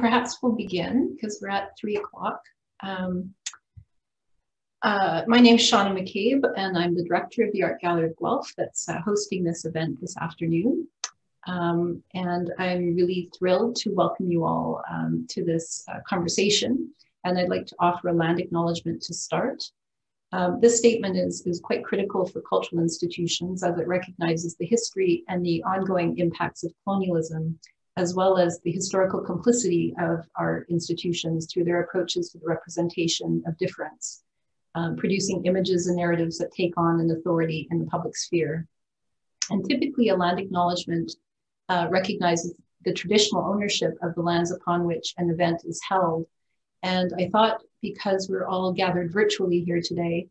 Perhaps we'll begin because we're at 3 o'clock. My name is Shauna McCabe, and I'm the director of the Art Gallery of Guelph that's hosting this event this afternoon. And I'm really thrilled to welcome you all to this conversation. And I'd like to offer a land acknowledgement to start. This statement is quite critical for cultural institutions as it recognizes the history and the ongoing impacts of colonialism, as well as the historical complicity of our institutions through their approaches to the representation of difference, producing images and narratives that take on an authority in the public sphere. And typically a land acknowledgement recognizes the traditional ownership of the lands upon which an event is held. And I thought, because we're all gathered virtually here today,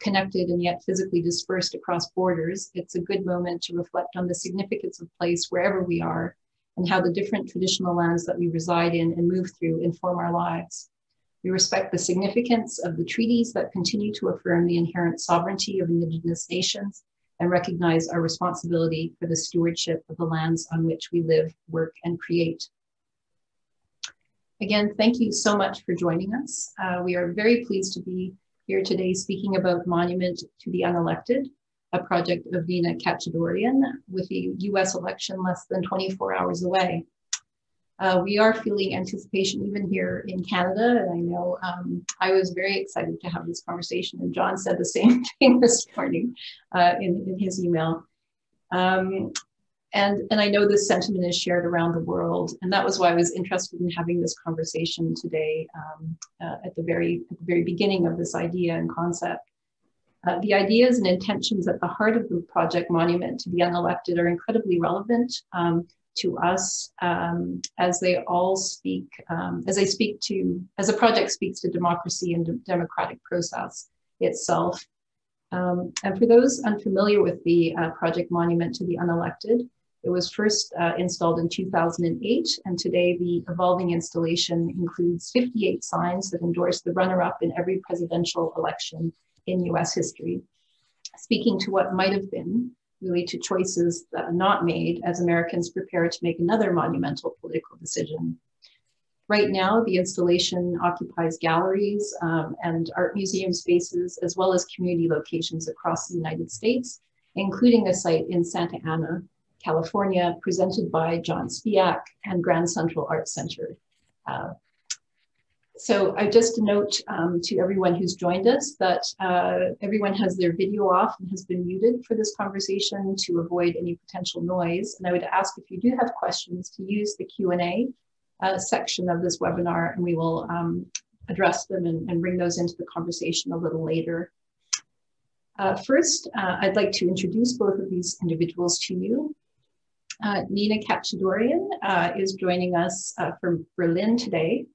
connected and yet physically dispersed across borders, it's a good moment to reflect on the significance of place wherever we are and how the different traditional lands that we reside in and move through inform our lives. We respect the significance of the treaties that continue to affirm the inherent sovereignty of Indigenous nations and recognize our responsibility for the stewardship of the lands on which we live, work, and create. Again, thank you so much for joining us. We are very pleased to be here today speaking about Monument to the Unelected, a project of Nina Katchadourian, with the US election less than 24 hours away. We are feeling anticipation even here in Canada, and I know I was very excited to have this conversation, and John said the same thing this morning in his email. And I know this sentiment is shared around the world, and that was why I was interested in having this conversation today at the very beginning of this idea and concept. The ideas and intentions at the heart of the project Monument to the Unelected are incredibly relevant to us as they all speak, as the project speaks to democracy and democratic process itself. And for those unfamiliar with the project Monument to the Unelected, it was first installed in 2008, and today the evolving installation includes 58 signs that endorse the runner-up in every presidential election in US history, speaking to what might have been, really to choices that are not made as Americans prepare to make another monumental political decision. Right now, the installation occupies galleries and art museum spaces, as well as community locations across the United States, including a site in Santa Ana, California, presented by John Spiak and Grand Central Art Center. So I just note to everyone who's joined us that everyone has their video off and has been muted for this conversation to avoid any potential noise. And I would ask, if you do have questions, to use the Q&A section of this webinar, and we will address them and bring those into the conversation a little later. First, I'd like to introduce both of these individuals to you. Nina Katchadourian is joining us from Berlin today.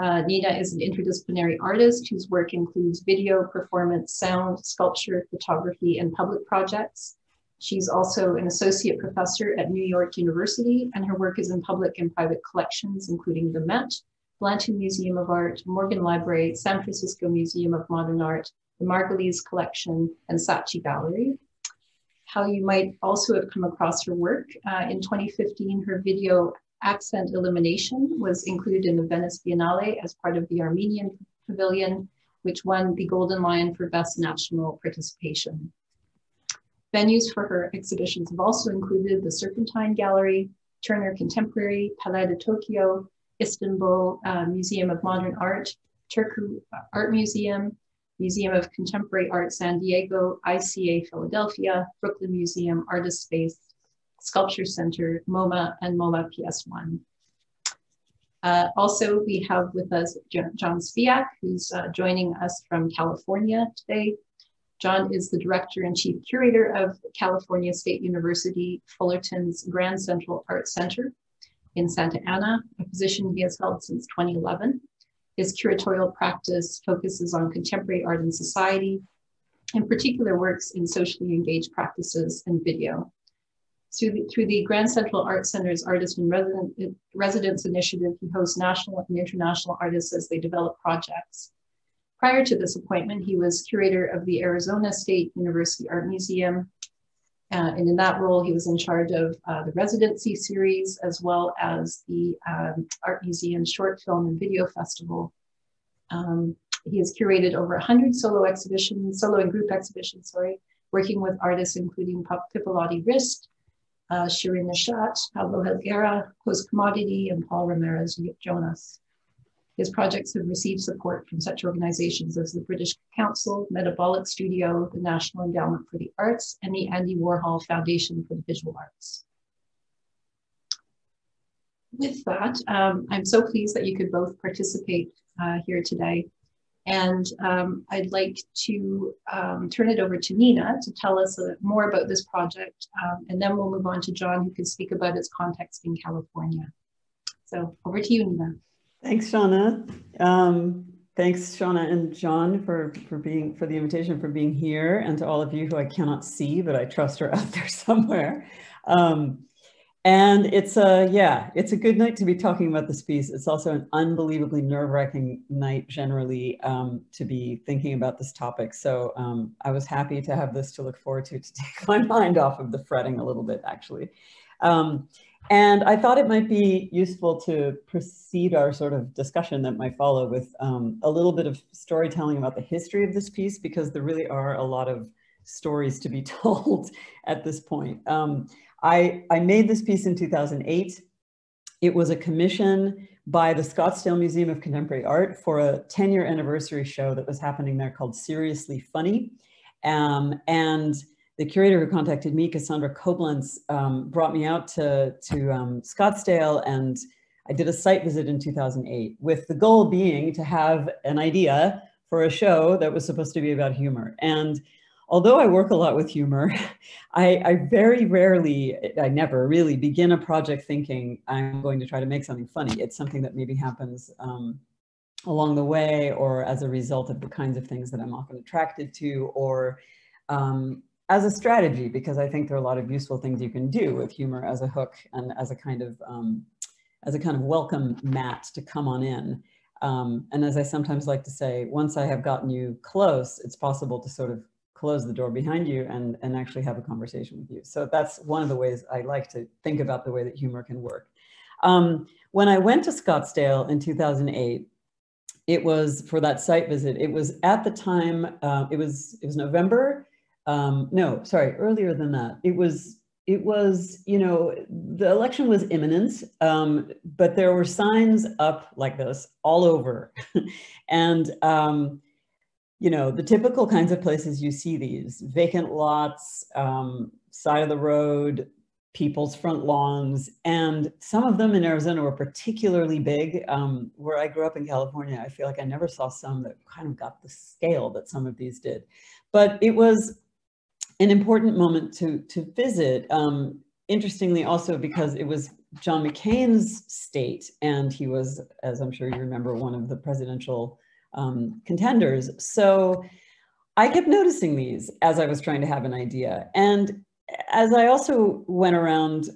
Nina is an interdisciplinary artist whose work includes video, performance, sound, sculpture, photography, and public projects. She's also an associate professor at New York University, and her work is in public and private collections, including the Met, Blanton Museum of Art, Morgan Library, San Francisco Museum of Modern Art, the Margulies Collection, and Saatchi Gallery. How you might also have come across her work: in 2015, her video Accent Elimination was included in the Venice Biennale as part of the Armenian Pavilion, which won the Golden Lion for Best National Participation. Venues for her exhibitions have also included the Serpentine Gallery, Turner Contemporary, Palais de Tokyo, Istanbul Museum of Modern Art, Turku Art Museum, Museum of Contemporary Art San Diego, ICA Philadelphia, Brooklyn Museum, Artist Space, Sculpture Center, MoMA, and MoMA PS1. Also, we have with us John Spiak, who's joining us from California today. John is the director and chief curator of California State University Fullerton's Grand Central Art Center in Santa Ana, a position he has held since 2011. His curatorial practice focuses on contemporary art and society, in particular works in socially engaged practices and video. Through the Grand Central Art Center's Artist in Residence initiative, he hosts national and international artists as they develop projects. Prior to this appointment, he was curator of the Arizona State University Art Museum, And in that role, he was in charge of the residency series, as well as the Art Museum Short Film and Video Festival. He has curated over 100 solo and group exhibitions, working with artists including Pippilotti Rist, Shirin Neshat, Pablo Helguera, Host Commodity, and Paul Ramirez Jonas. His projects have received support from such organizations as the British Council, Metabolic Studio, the National Endowment for the Arts, and the Andy Warhol Foundation for the Visual Arts. With that, I'm so pleased that you could both participate here today. And I'd like to turn it over to Nina to tell us more about this project, and then we'll move on to John, who can speak about its context in California. So over to you, Nina. Thanks, Shauna. Thanks, Shauna and John, for the invitation, for being here, and to all of you who I cannot see, but I trust are out there somewhere. And it's a good night to be talking about this piece. It's also an unbelievably nerve-wracking night generally to be thinking about this topic. So I was happy to have this to look forward to take my mind off of the fretting a little bit, actually. And I thought it might be useful to precede our sort of discussion that might follow with a little bit of storytelling about the history of this piece, because there really are a lot of stories to be told at this point. I made this piece in 2008. It was a commission by the Scottsdale Museum of Contemporary Art for a 10-year anniversary show that was happening there called Seriously Funny. And the curator who contacted me, Cassandra Koblenz, brought me out to Scottsdale, and I did a site visit in 2008 with the goal being to have an idea for a show that was supposed to be about humor. And although I work a lot with humor, I never really begin a project thinking I'm going to try to make something funny. It's something that maybe happens along the way, or as a result of the kinds of things that I'm often attracted to, or as a strategy, because I think there are a lot of useful things you can do with humor as a hook and as a kind of welcome mat to come on in. And as I sometimes like to say, once I have gotten you close, it's possible to sort of close the door behind you and actually have a conversation with you. So that's one of the ways I like to think about the way that humor can work. When I went to Scottsdale in 2008, it was for that site visit. It was at the time, it was November. No, sorry, earlier than that. It was, you know, the election was imminent, but there were signs up like this all over. And, you know, the typical kinds of places you see these: vacant lots, side of the road, people's front lawns. And some of them in Arizona were particularly big. Where I grew up in California, I feel like I never saw some that kind of got the scale that some of these did. But it was an important moment to visit, interestingly also because it was John McCain's state, and he was, as I'm sure you remember, one of the presidential contenders. So I kept noticing these as I was trying to have an idea. And as I also went around,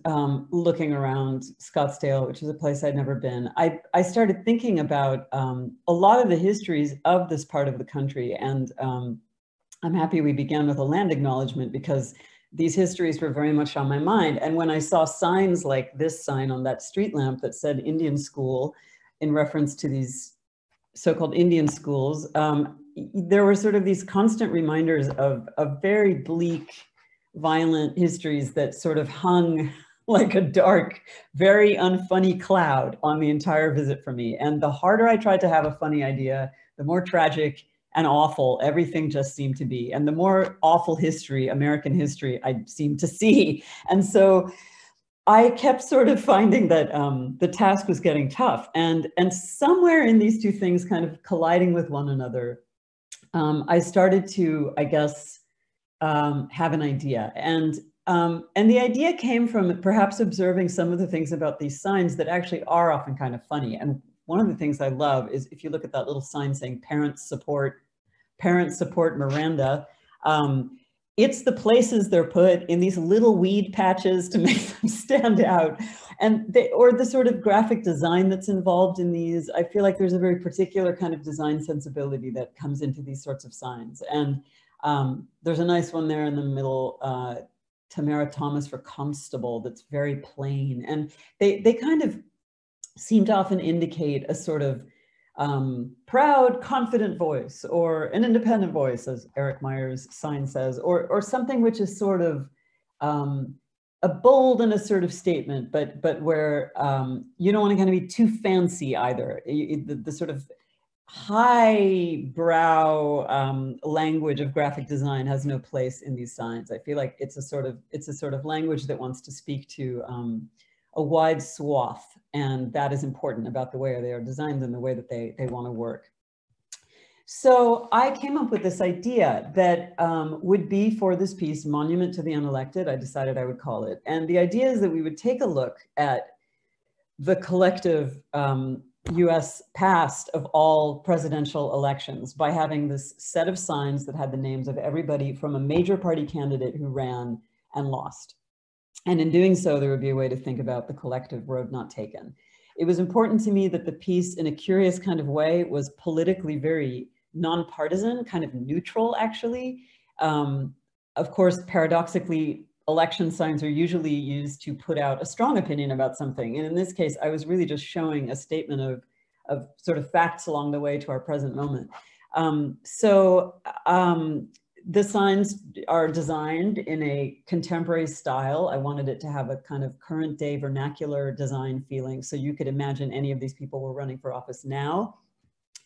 looking around Scottsdale, which is a place I'd never been, I started thinking about a lot of the histories of this part of the country. And I'm happy we began with a land acknowledgement, because these histories were very much on my mind. And when I saw signs like this sign on that street lamp that said Indian School in reference to these so-called Indian schools, there were sort of these constant reminders of very bleak, violent histories that sort of hung like a dark, very unfunny cloud on the entire visit for me. And the harder I tried to have a funny idea, the more tragic and awful everything just seemed to be. And the more awful history, American history, I seemed to see. And so I kept sort of finding that the task was getting tough. And somewhere in these two things kind of colliding with one another, I started to, I guess, have an idea. And the idea came from perhaps observing some of the things about these signs that actually are often kind of funny. And one of the things I love is if you look at that little sign saying parents support Miranda, it's the places they're put in, these little weed patches to make them stand out. And or the sort of graphic design that's involved in these. I feel like there's a very particular kind of design sensibility that comes into these sorts of signs. And there's a nice one there in the middle Tamara Thomas for Constable that's very plain. And they kind of seem to often indicate a sort of proud, confident voice, or an independent voice, as Eric Meyer's sign says, or something which is sort of a bold and assertive statement, but where you don't want to kind of be too fancy either. The sort of highbrow language of graphic design has no place in these signs. I feel like it's a sort of language that wants to speak to a wide swath, and that is important about the way they are designed and the way that they want to work. So I came up with this idea that would be for this piece, Monument to the Unelected, I decided I would call it. And the idea is that we would take a look at the collective US past of all presidential elections by having this set of signs that had the names of everybody from a major party candidate who ran and lost. And in doing so, there would be a way to think about the collective road not taken. It was important to me that the piece, in a curious kind of way, was politically very nonpartisan, kind of neutral, actually. Of course, paradoxically, election signs are usually used to put out a strong opinion about something. And in this case, I was really just showing a statement of sort of facts along the way to our present moment. The signs are designed in a contemporary style. I wanted it to have a kind of current day vernacular design feeling. So you could imagine any of these people were running for office now.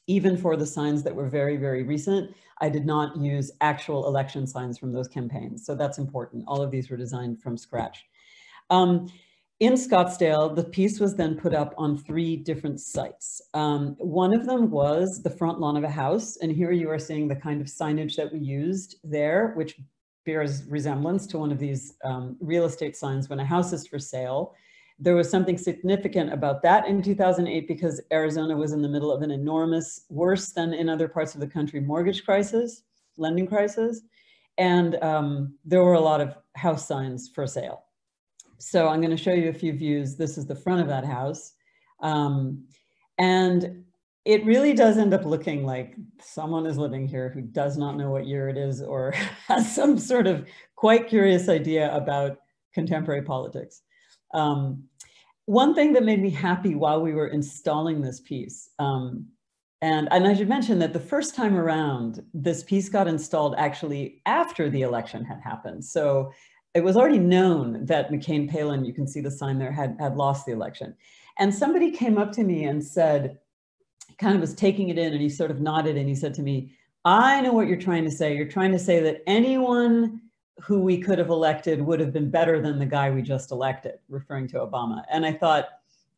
Even for the signs that were very, very recent, I did not use actual election signs from those campaigns. So that's important. All of these were designed from scratch. In Scottsdale, the piece was then put up on 3 different sites. One of them was the front lawn of a house, and here you are seeing the kind of signage that we used there, which bears resemblance to one of these real estate signs when a house is for sale. There was something significant about that in 2008 because Arizona was in the middle of an enormous, worse than in other parts of the country, mortgage crisis, lending crisis, and there were a lot of house signs for sale. So I'm going to show you a few views. This is the front of that house. And it really does end up looking like someone is living here who does not know what year it is or has some sort of quite curious idea about contemporary politics. One thing that made me happy while we were installing this piece, and I should mention that the first time around, this piece got installed actually after the election had happened. So it was already known that McCain-Palin, you can see the sign there, had lost the election. And somebody came up to me and said, he kind of was taking it in and he sort of nodded and he said to me, I know what you're trying to say. You're trying to say that anyone who we could have elected would have been better than the guy we just elected, referring to Obama. And I thought,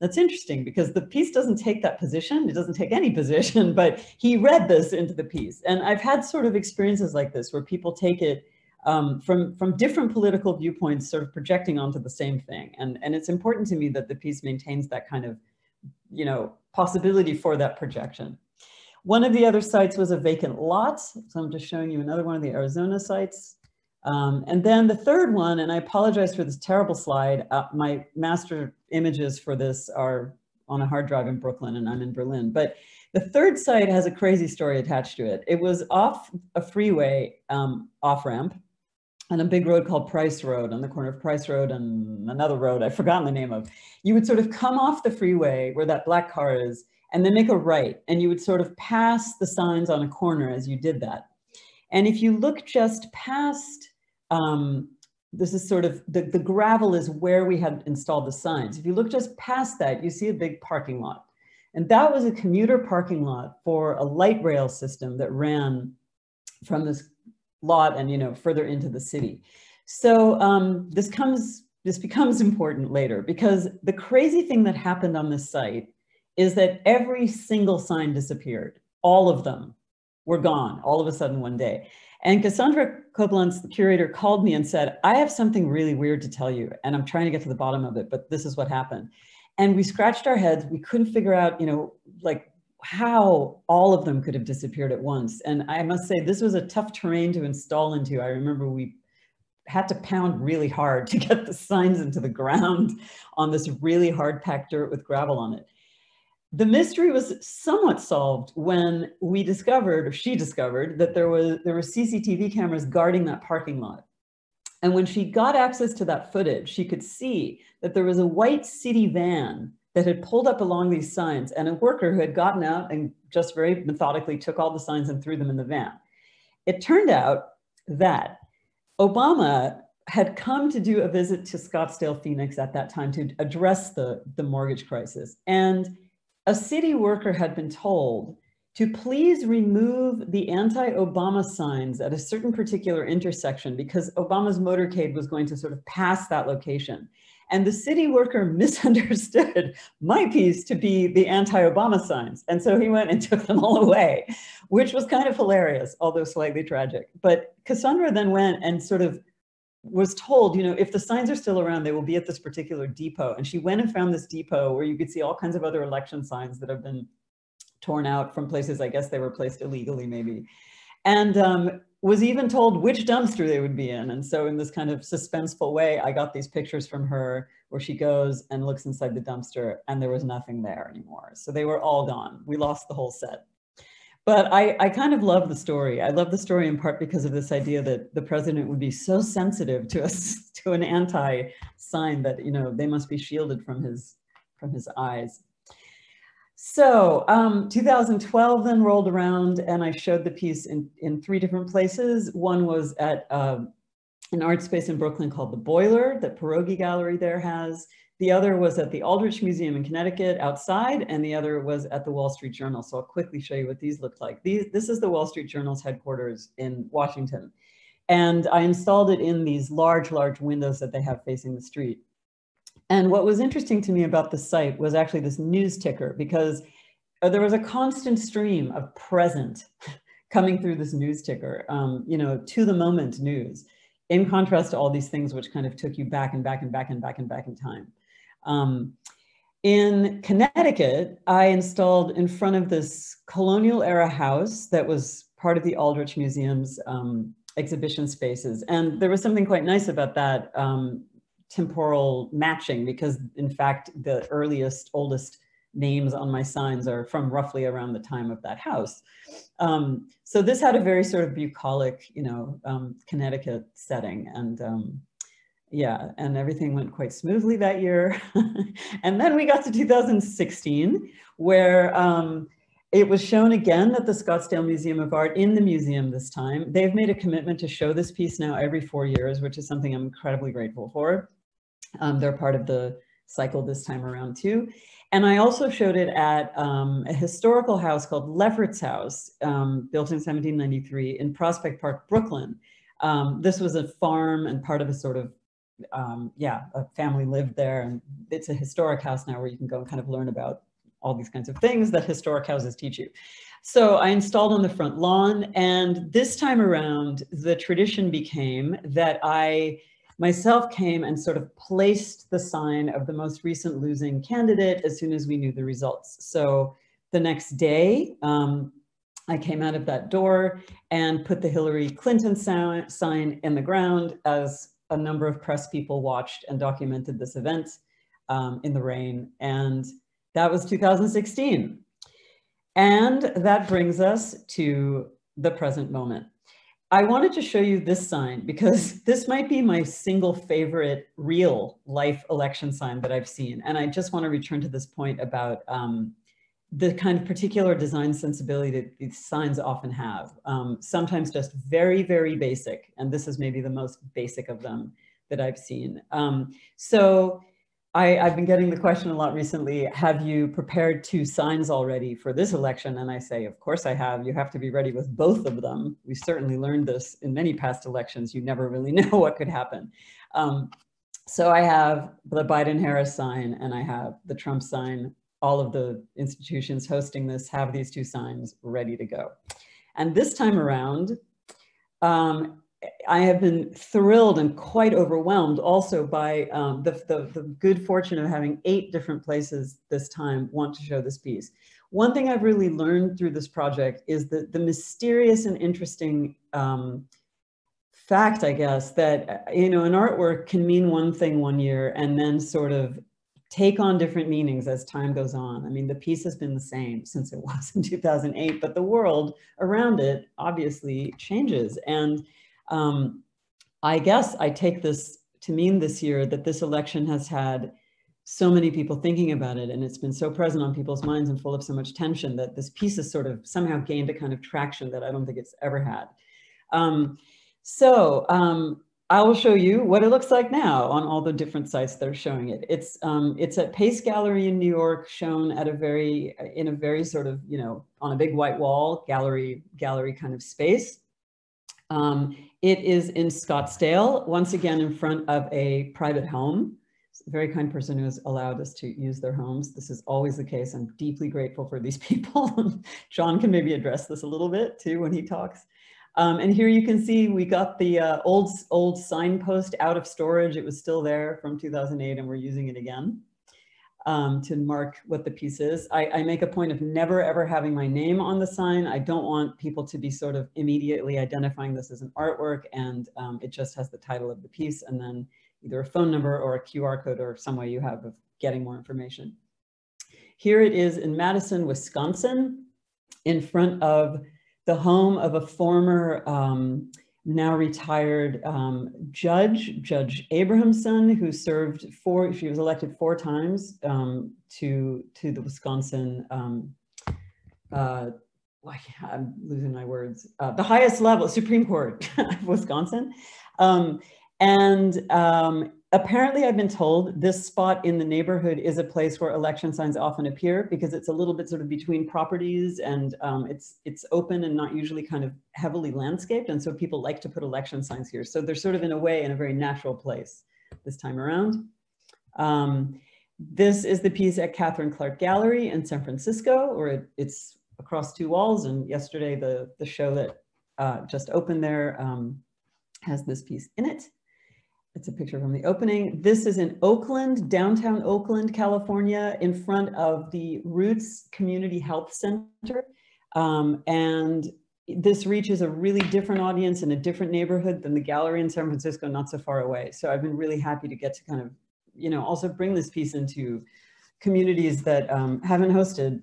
that's interesting because the piece doesn't take that position. It doesn't take any position, but he read this into the piece. And I've had sort of experiences like this where people take it from different political viewpoints sort of projecting onto the same thing. And it's important to me that the piece maintains that kind of, you know, possibility for that projection. One of the other sites was a vacant lot. So I'm just showing you another one of the Arizona sites. And then the third one, and I apologize for this terrible slide. My master images for this are on a hard drive in Brooklyn and I'm in Berlin. But the third site has a crazy story attached to it. It was off a freeway off-ramp, on a big road called Price Road, on the corner of Price Road and another road I've forgotten the name of. You would sort of come off the freeway where that black car is and then make a right. And you would sort of pass the signs on a corner as you did that. And if you look just past, this is sort of, the gravel is where we had installed the signs. If you look just past that, you see a big parking lot. And that was a commuter parking lot for a light rail system that ran from this lot and, you know, further into the city. So this becomes important later because the crazy thing that happened on this site is that every single sign disappeared. All of them were gone all of a sudden one day. And Cassandra Koblenz, the curator, called me and said, I have something really weird to tell you and I'm trying to get to the bottom of it, but this is what happened. And we scratched our heads. We couldn't figure out, you know, like how all of them could have disappeared at once. And I must say, this was a tough terrain to install into. I remember we had to pound really hard to get the signs into the ground on this really hard packed dirt with gravel on it. The mystery was somewhat solved when we discovered, or she discovered, that there were CCTV cameras guarding that parking lot. And when she got access to that footage, she could see that there was a white city van that had pulled up along these signs, and a worker who had gotten out and just very methodically took all the signs and threw them in the van. It turned out that Obama had come to do a visit to Scottsdale, Phoenix at that time to address the mortgage crisis. And a city worker had been told to please remove the anti-Obama signs at a certain particular intersection because Obama's motorcade was going to sort of pass that location. And the city worker misunderstood my piece to be the anti-Obama signs. And so he went and took them all away, which was kind of hilarious, although slightly tragic. But Cassandra then went and sort of was told, you know, if the signs are still around, they will be at this particular depot. And she went and found this depot where you could see all kinds of other election signs that have been torn out from places, I guess they were placed illegally maybe. And was even told which dumpster they would be in. And so in this kind of suspenseful way, I got these pictures from her where she goes and looks inside the dumpster and there was nothing there anymore. So they were all gone. We lost the whole set. But I kind of love the story. I love the story in part because of this idea that the president would be so sensitive to an anti-sign that, you know, they must be shielded from his eyes. So 2012 then rolled around and I showed the piece in three different places. One was at an art space in Brooklyn called The Boiler that Pierogi Gallery there has. The other was at the Aldrich Museum in Connecticut outside, and the other was at the Wall Street Journal. So I'll quickly show you what these looked like. This is the Wall Street Journal's headquarters in Washington. And I installed it in these large, large windows that they have facing the street. And what was interesting to me about the site was actually this news ticker, because there was a constant stream of present coming through this news ticker, you know, to the moment news, in contrast to all these things which kind of took you back and back and back and back and back in time. In Connecticut, I installed in front of this colonial era house that was part of the Aldrich Museum's exhibition spaces. And there was something quite nice about that. Temporal matching, because in fact, the earliest, oldest names on my signs are from roughly around the time of that house. So this had a very sort of bucolic, you know, Connecticut setting. And yeah, and everything went quite smoothly that year. And then we got to 2016, where it was shown again at the Scottsdale Museum of Art, in the museum this time. They've made a commitment to show this piece now every 4 years, which is something I'm incredibly grateful for. They're part of the cycle this time around too. And I also showed it at a historical house called Levert's House, built in 1793 in Prospect Park, Brooklyn. This was a farm and part of a sort of, yeah, a family lived there. And it's a historic house now where you can go and kind of learn about all these kinds of things that historic houses teach you. So I installed on the front lawn, and this time around, the tradition became that I myself came and sort of placed the sign of the most recent losing candidate as soon as we knew the results. So the next day, I came out of that door and put the Hillary Clinton sign in the ground as a number of press people watched and documented this event in the rain. And that was 2016. And that brings us to the present moment. I wanted to show you this sign because this might be my single favorite real life election sign that I've seen. And I just want to return to this point about the kind of particular design sensibility that these signs often have. Sometimes just very, very basic. And this is maybe the most basic of them that I've seen. So I've been getting the question a lot recently, have you prepared two signs already for this election? And I say, of course I have. You have to be ready with both of them. We certainly learned this in many past elections. You never really know what could happen. So I have the Biden-Harris sign and I have the Trump sign. All of the institutions hosting this have these two signs ready to go. And this time around, I have been thrilled and quite overwhelmed also by the good fortune of having 8 different places this time want to show this piece. One thing I've really learned through this project is that the mysterious and interesting fact, I guess, that, you know, an artwork can mean one thing one year and then sort of take on different meanings as time goes on. I mean, the piece has been the same since it was in 2008, but the world around it obviously changes. And I guess I take this to mean this year that this election has had so many people thinking about it, and it's been so present on people's minds and full of so much tension that this piece has sort of somehow gained a kind of traction that I don't think it's ever had. I will show you what it looks like now on all the different sites that are showing it. It's at Pace Gallery in New York, shown at in a very sort of, you know, on a big white wall gallery kind of space. It is in Scottsdale, once again in front of a private home. A very kind person who has allowed us to use their homes. This is always the case. I'm deeply grateful for these people. John can maybe address this a little bit too when he talks. And here you can see we got the old signpost out of storage. It was still there from 2008 and we're using it again to mark what the piece is. I make a point of never ever having my name on the sign. I don't want people to be sort of immediately identifying this as an artwork, and it just has the title of the piece and then either a phone number or a QR code or some way you have of getting more information. Here it is in Madison, Wisconsin, in front of the home of a former, now retired judge, Judge Abrahamson, who served she was elected 4 times to the Wisconsin, I'm losing my words, the highest level, Supreme Court of Wisconsin. Apparently I've been told this spot in the neighborhood is a place where election signs often appear because it's a little bit sort of between properties and it's open and not usually kind of heavily landscaped. And so people like to put election signs here. So they're sort of in a way in a very natural place this time around. This is the piece at Catherine Clark Gallery in San Francisco, or it's across 2 walls. And yesterday the show that just opened there has this piece in it. It's a picture from the opening. This is in Oakland, downtown Oakland, California, in front of the Roots Community Health Center. And this reaches a really different audience in a different neighborhood than the gallery in San Francisco, not so far away. So I've been really happy to get to kind of, you know, also bring this piece into communities that haven't hosted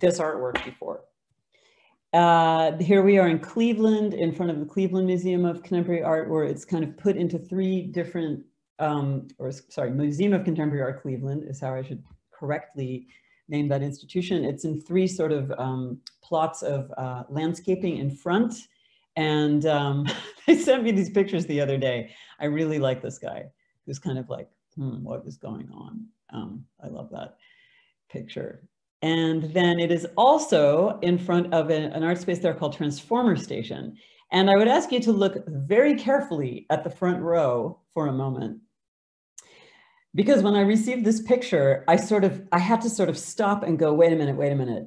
this artwork before. Here we are in Cleveland, in front of the Cleveland Museum of Contemporary Art, where it's kind of put into 3 different, Museum of Contemporary Art Cleveland is how I should correctly name that institution. It's in 3 sort of plots of landscaping in front. And they sent me these pictures the other day. I really like this guy who's kind of like, what is going on? I love that picture. And then it is also in front of an art space there called Transformer Station. And I would ask you to look very carefully at the front row for a moment. Because when I received this picture, I had to sort of stop and go, wait a minute.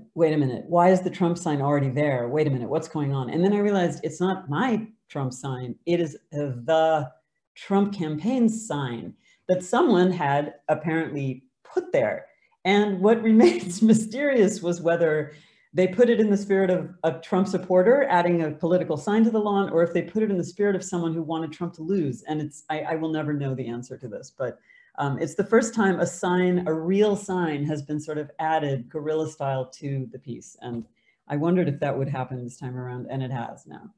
Why is the Trump sign already there? Wait a minute, what's going on? And then I realized it's not my Trump sign. It is the Trump campaign sign that someone had apparently put there. And what remains mysterious was whether they put it in the spirit of a Trump supporter, adding a political sign to the lawn, or if they put it in the spirit of someone who wanted Trump to lose. And I will never know the answer to this, but it's the first time a real sign has been sort of added guerrilla style to the piece. And I wondered if that would happen this time around, and it has now.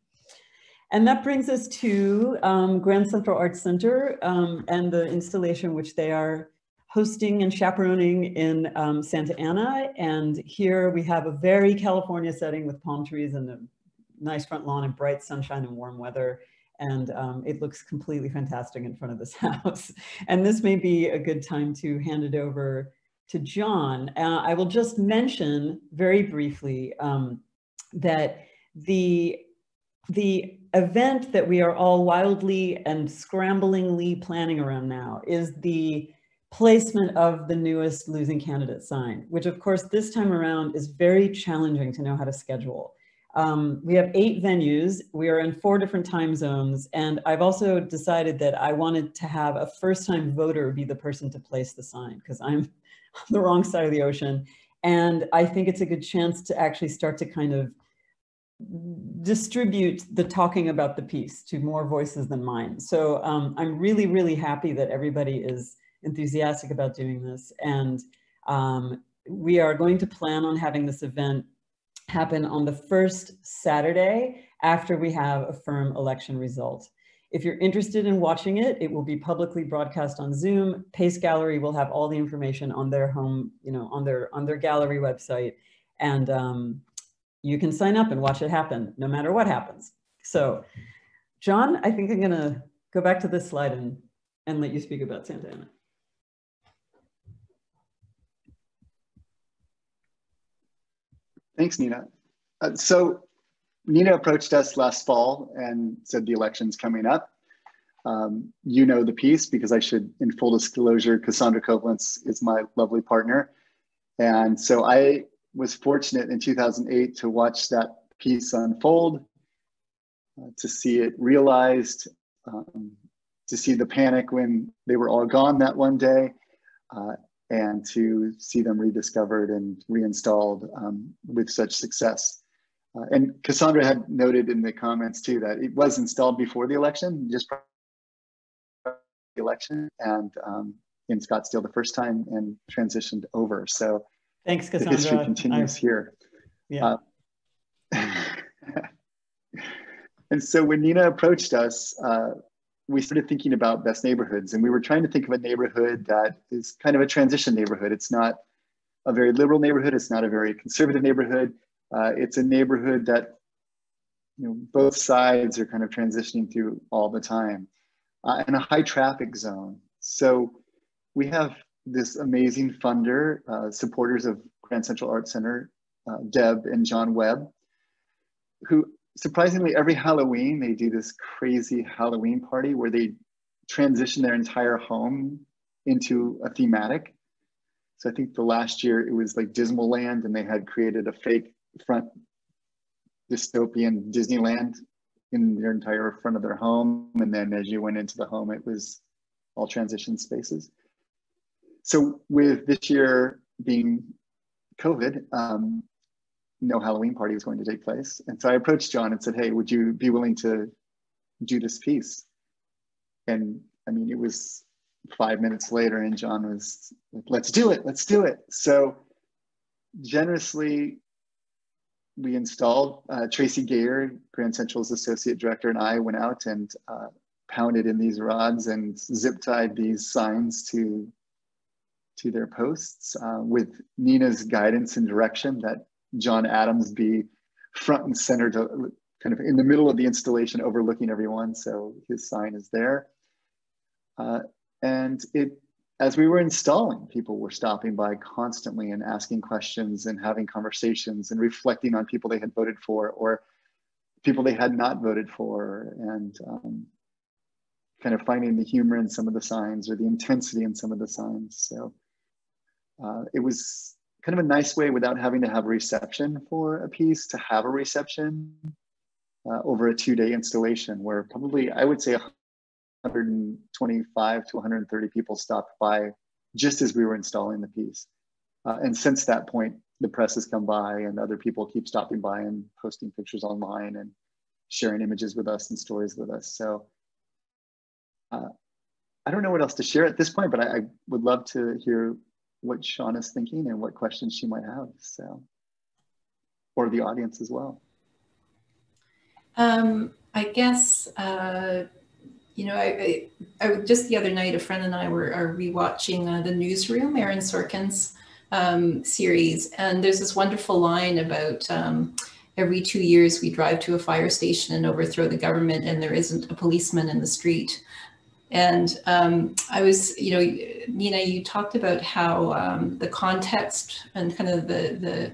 And that brings us to Grand Central Art Center and the installation which they are hosting and chaperoning in Santa Ana. And here we have a very California setting with palm trees and a nice front lawn and bright sunshine and warm weather. And it looks completely fantastic in front of this house. And this may be a good time to hand it over to John. I will just mention very briefly that the event that we are all wildly and scramblingly planning around now is the placement of the newest losing candidate sign, which of course this time around is very challenging to know how to schedule. We have 8 venues, we are in 4 different time zones, and I've also decided that I wanted to have a first-time voter be the person to place the sign because I'm on the wrong side of the ocean. And I think it's a good chance to actually start to kind of distribute the talking about the piece to more voices than mine. So I'm really, really happy that everybody is enthusiastic about doing this, and we are going to plan on having this event happen on the first Saturday after we have a firm election result. If you're interested in watching it, it will be publicly broadcast on Zoom. Pace Gallery will have all the information on their home, on their gallery website, and you can sign up and watch it happen, no matter what happens. So, John, I think I'm going to go back to this slide and let you speak about Santa Ana. Thanks, Nina. So Nina approached us last fall and said the election's coming up. You know the piece because I should, in full disclosure, Cassandra Koblenz is my lovely partner. And so I was fortunate in 2008 to watch that piece unfold, to see it realized, to see the panic when they were all gone that one day, and to see them rediscovered and reinstalled with such success. And Cassandra had noted in the comments too that it was installed before the election, just prior to the election, and in Scottsdale the first time, and transitioned over. So thanks, Cassandra. The history continues here. Yeah. And so when Nina approached us, we started thinking about best neighborhoods, and we were trying to think of a neighborhood that is kind of a transition neighborhood. It's not a very liberal neighborhood. It's not a very conservative neighborhood. It's a neighborhood that, both sides are kind of transitioning through all the time, and a high traffic zone. So we have this amazing funder, supporters of Grand Central Art Center, Deb and John Webb, who surprisingly, every Halloween, they do this crazy Halloween party where they transition their entire home into a thematic. So I think the last year it was like Dismal Land, and they had created a fake front dystopian Disneyland in their entire front of their home. And then as you went into the home, it was all transition spaces. So with this year being COVID, no Halloween party was going to take place. And so I approached John and said, hey, would you be willing to do this piece? And I mean, it was 5 minutes later and John was like, let's do it, let's do it. So generously, we installed, Tracy Gayer, Grand Central's associate director, and I went out and pounded in these rods and zip tied these signs to their posts with Nina's guidance and direction that John Adams be front and center, to kind of in the middle of the installation overlooking everyone. So his sign is there. And as we were installing, people were stopping by constantly and asking questions and having conversations and reflecting on people they had voted for or people they had not voted for, and kind of finding the humor in some of the signs or the intensity in some of the signs. So it was kind of a nice way, without having to have a reception for a piece, to have a reception over a two-day installation where probably, I would say, 125 to 130 people stopped by just as we were installing the piece. And since that point, the press has come by and other people keep stopping by and posting pictures online and sharing images with us and stories with us. So I don't know what else to share at this point, but I would love to hear what Shauna's thinking and what questions she might have, so, or the audience as well. I guess, just the other night, a friend and I are rewatching The Newsroom, Aaron Sorkin's series, and there's this wonderful line about every 2 years we drive to a fire station and overthrow the government, and there isn't a policeman in the street. And I was, Nina, you talked about how the context and kind of the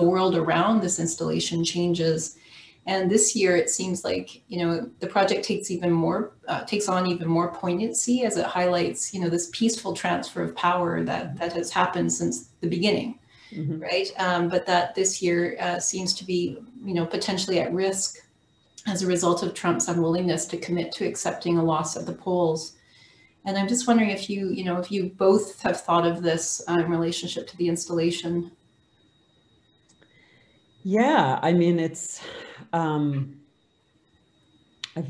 world around this installation changes. And this year, it seems like, the project takes on even more poignancy as it highlights, this peaceful transfer of power that has happened since the beginning, mm-hmm. right? But that this year seems to be, potentially at risk as a result of Trump's unwillingness to commit to accepting a loss at the polls. And I'm just wondering if you both have thought of this in relationship to the installation. Yeah, I mean, it's, I've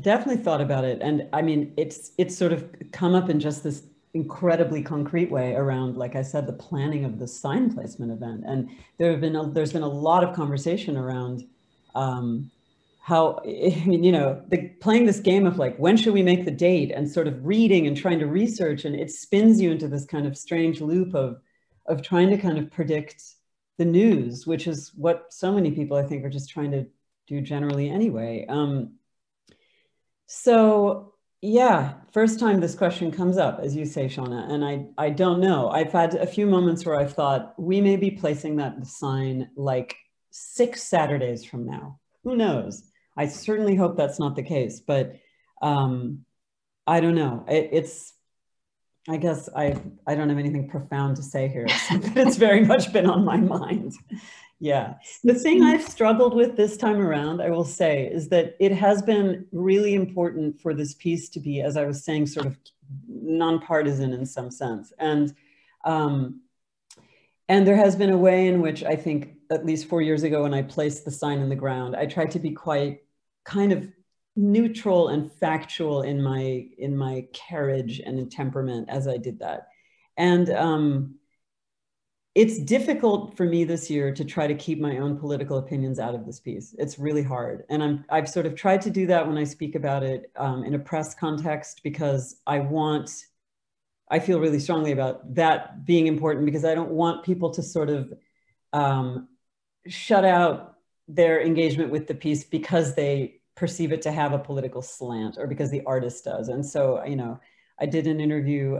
definitely thought about it. And I mean, it's sort of come up in just this incredibly concrete way around, like I said, the planning of the sign placement event. And there's been a lot of conversation around, how, I mean, you know, playing this game of like, when should we make the date, and sort of reading and trying to research, and it spins you into this kind of strange loop of trying to kind of predict the news, which is what so many people I think are just trying to do generally anyway. So yeah, first time this question comes up, as you say, Shauna, and I don't know. I've had a few moments where I've thought we may be placing that sign like 6 Saturdays from now. Who knows? I certainly hope that's not the case, but I don't know. It's, I guess I don't have anything profound to say here. It's very much been on my mind. Yeah. The thing I've struggled with this time around, I will say, is that it has been really important for this piece to be, as I was saying, sort of nonpartisan in some sense. And there has been a way in which I think, at least 4 years ago when I placed the sign in the ground, I tried to be quite kind of neutral and factual in my carriage and in temperament as I did that. And it's difficult for me this year to try to keep my own political opinions out of this piece. It's really hard. And I've sort of tried to do that when I speak about it in a press context, because I feel really strongly about that being important, because I don't want people to sort of shut out their engagement with the piece because they perceive it to have a political slant, or because the artist does. And so, you know, I did an interview,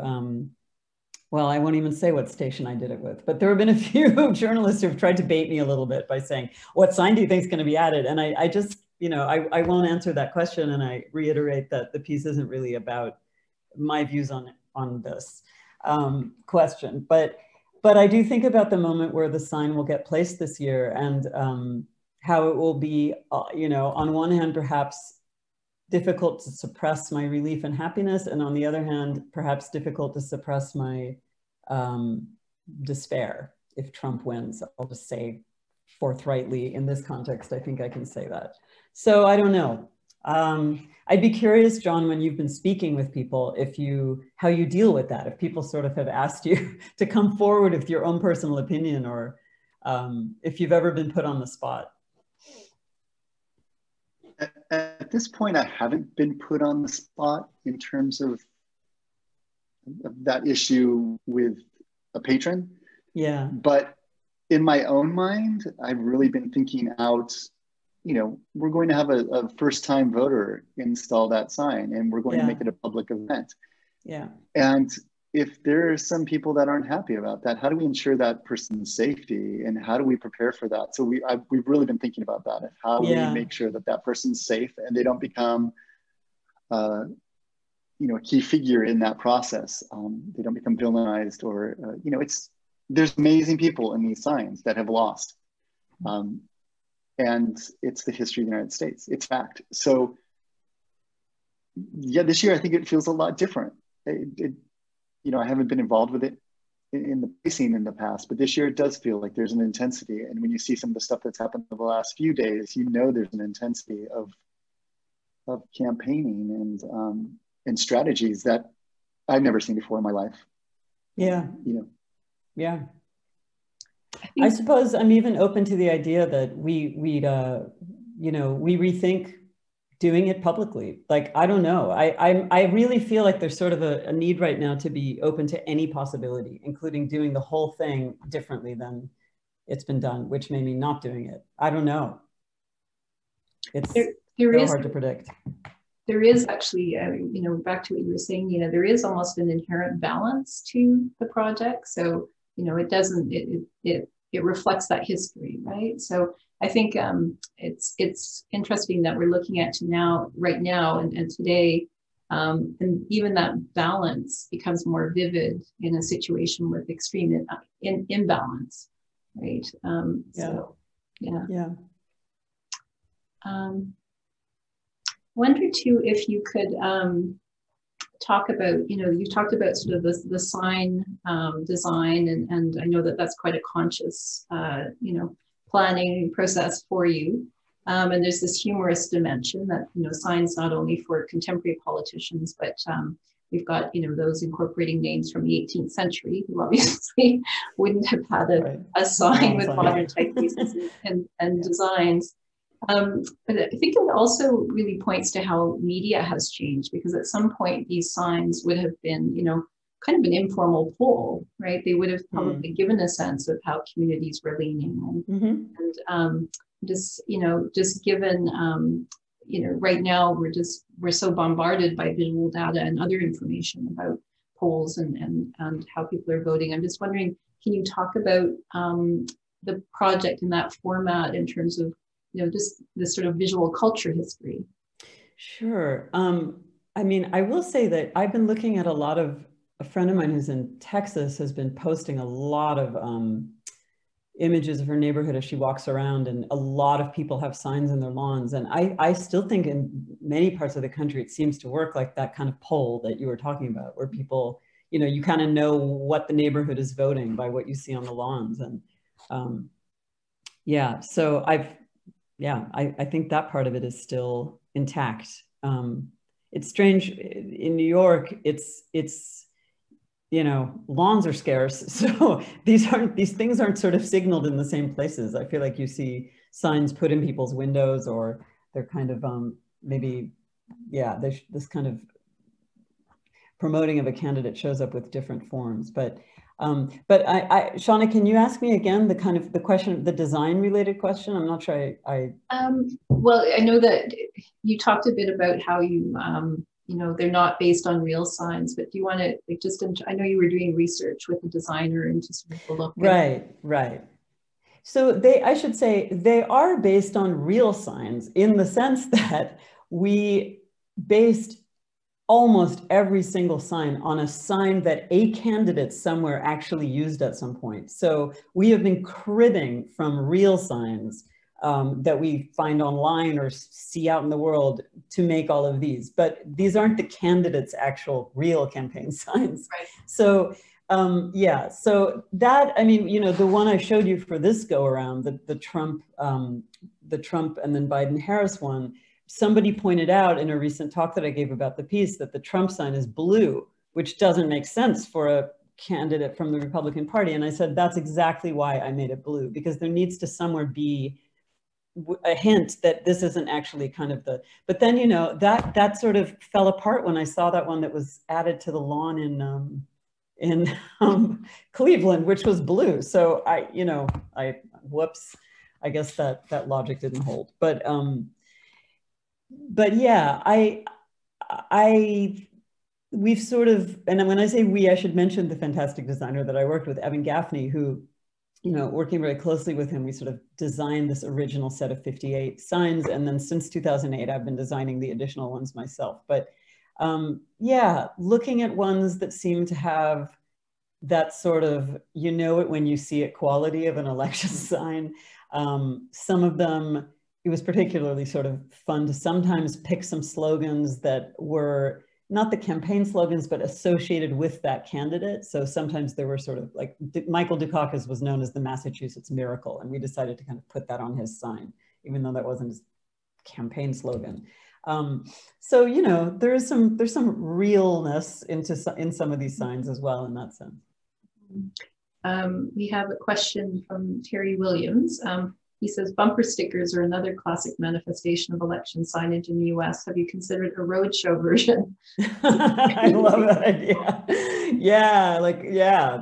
well, I won't even say what station I did it with, but there have been a few journalists who've tried to bait me a little bit by saying, what sign do you think is going to be added? And I just, you know, I won't answer that question. And I reiterate that the piece isn't really about my views on this question, but I do think about the moment where the sign will get placed this year, and how it will be, you know, on one hand, perhaps difficult to suppress my relief and happiness, and on the other hand, perhaps difficult to suppress my despair. If Trump wins, I'll just say forthrightly, in this context, I think I can say that. So I don't know. I'd be curious, John, when you've been speaking with people, how you deal with that, if people sort of have asked you to come forward with your own personal opinion, or if you've ever been put on the spot. At this point, I haven't been put on the spot in terms of that issue with a patron. Yeah. But in my own mind, I've really been thinking out, you know, we're going to have a first-time voter install that sign, and we're going to make it a public event. Yeah. And if there are some people that aren't happy about that, how do we ensure that person's safety, and how do we prepare for that? So we've really been thinking about that, and how we make sure that that person's safe and they don't become, you know, a key figure in that process. They don't become villainized, or, you know, there's amazing people in these signs that have lost. And it's the history of the United States. It's fact. So yeah, this year I think it feels a lot different. You know, I haven't been involved with it in the placing in the past, but this year it does feel like there's an intensity. And when you see some of the stuff that's happened over the last few days, you know there's an intensity of campaigning and strategies that I've never seen before in my life. Yeah. You know. Yeah. I suppose I'm even open to the idea that you know, we rethink doing it publicly. Like, I don't know. I really feel like there's sort of a need right now to be open to any possibility, including doing the whole thing differently than it's been done, which may mean not doing it. I don't know. It's hard to predict. There is actually, you know, back to what you were saying, you know, there is almost an inherent balance to the project. So, you know, it doesn't, it reflects that history, right? So I think it's interesting that we're looking at right now and today, and even that balance becomes more vivid in a situation with extreme imbalance, right? So, yeah. Yeah. Wonder too if you could talk about, you know, you talked about sort of the sign design, and I know that that's quite a conscious, you know, planning process for you. And there's this humorous dimension that, you know, signs not only for contemporary politicians, but we've got, you know, those incorporating names from the 18th century who obviously wouldn't have had a sign with modern typefaces and designs. But I think it also really points to how media has changed, because at some point these signs would have been, you know, kind of an informal poll, right? They would have probably given a sense of how communities were leaning. And, just given, right now we're so bombarded by visual data and other information about polls and how people are voting. I'm just wondering, can you talk about the project in that format in terms of, just the sort of visual culture history? Sure. I mean, I will say that I've been looking at a friend of mine who's in Texas has been posting a lot of images of her neighborhood as she walks around, and a lot of people have signs in their lawns. And I still think in many parts of the country, it seems to work like that kind of poll that you were talking about, where people, you kind of know what the neighborhood is voting by what you see on the lawns. And I think that part of it is still intact. It's strange in New York, it's lawns are scarce. So these things aren't sort of signaled in the same places. I feel like you see signs put in people's windows, or they're kind of there's this kind of promoting of a candidate shows up with different forms. But Shauna, can you ask me again the design related question? I'm not sure Well, I know that you talked a bit about how you, they're not based on real signs, but do you want to, I know you were doing research with a designer and just look. Right. So I should say, they are based on real signs in the sense that we based almost every single sign on a sign that a candidate somewhere actually used at some point. So we have been cribbing from real signs that we find online or see out in the world to make all of these. But these aren't the candidates' actual real campaign signs. Right. So the one I showed you for this go around, the Trump and then Biden-Harris one, somebody pointed out in a recent talk that I gave about the piece that the Trump sign is blue, which doesn't make sense for a candidate from the Republican Party. And I said, that's exactly why I made it blue, because there needs to somewhere be a hint that this isn't actually kind of the, but then, that sort of fell apart when I saw that one that was added to the lawn in Cleveland, which was blue. So I guess that logic didn't hold, we've sort of, and when I say we, I should mention the fantastic designer that I worked with, Evan Gaffney, who, working very closely with him, we sort of designed this original set of 58 signs. And then since 2008, I've been designing the additional ones myself. But looking at ones that seem to have that sort of, it when you see it quality of an election sign, some of them, it was particularly sort of fun to sometimes pick some slogans that were not the campaign slogans, but associated with that candidate. So sometimes there were sort of like, Michael Dukakis was known as the Massachusetts Miracle, and we decided to kind of put that on his sign, even though that wasn't his campaign slogan. There's some realness in some of these signs as well in that sense. We have a question from Terry Williams. He says, bumper stickers are another classic manifestation of election signage in the US. Have you considered a roadshow version? I love that idea.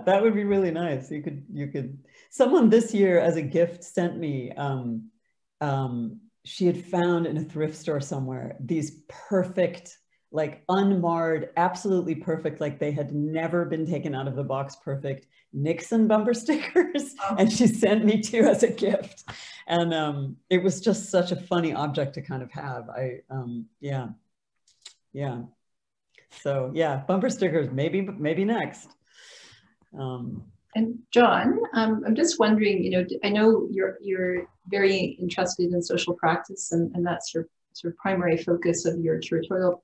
That would be really nice. You could, someone this year as a gift sent me, she had found in a thrift store somewhere, these perfect, like unmarred, absolutely perfect, like they had never been taken out of the box, perfect Nixon bumper stickers. And she sent me two as a gift. And it was just such a funny object to kind of have. Bumper stickers, maybe next. And John, I'm just wondering, I know you're very interested in social practice, and that's your sort of primary focus of your curatorial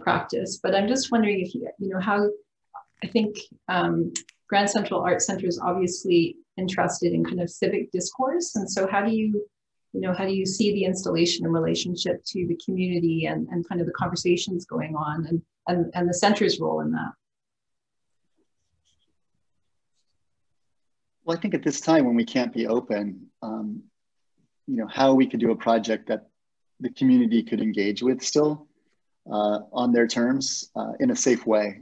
practice, but I'm just wondering if how, I think Grand Central Art Center is obviously interested in kind of civic discourse, and so how do you see the installation in relationship to the community and kind of the conversations going on and the center's role in that? Well, I think at this time when we can't be open, you know, how we could do a project that the community could engage with still on their terms in a safe way.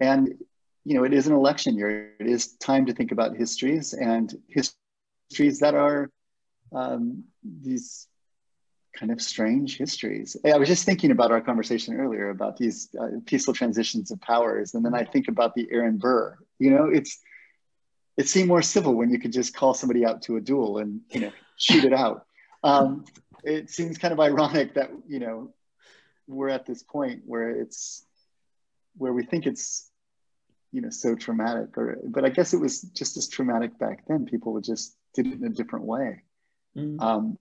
And, you know, it is an election year. It is time to think about histories, and histories that are these kind of strange histories. I was just thinking about our conversation earlier about these peaceful transitions of powers. And then I think about the Aaron Burr, you know, it seemed more civil when you could just call somebody out to a duel and, you know, shoot it out. It seems kind of ironic that, you know, we're at this point where it's, where we think it's, you know, so traumatic, or, but I guess it was just as traumatic back then. People would just did it in a different way. Mm.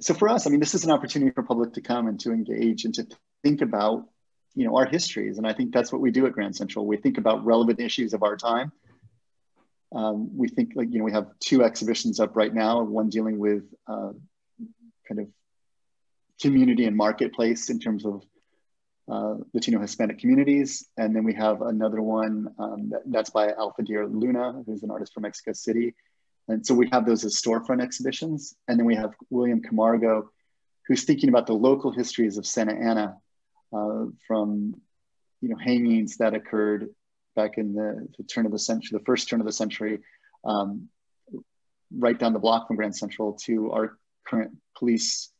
So for us, I mean, this is an opportunity for public to come and to engage and to think about, you know, our histories. And I think that's what we do at Grand Central. We think about relevant issues of our time. We think, like, you know, we have two exhibitions up right now, one dealing with kind of community and marketplace in terms of Latino Hispanic communities. And then we have another one that's by Alfadir Luna, who's an artist from Mexico City. And so we have those as storefront exhibitions. And then we have William Camargo, who's thinking about the local histories of Santa Ana from, you know, hangings that occurred back in the turn of the century, the first turn of the century, right down the block from Grand Central to our current police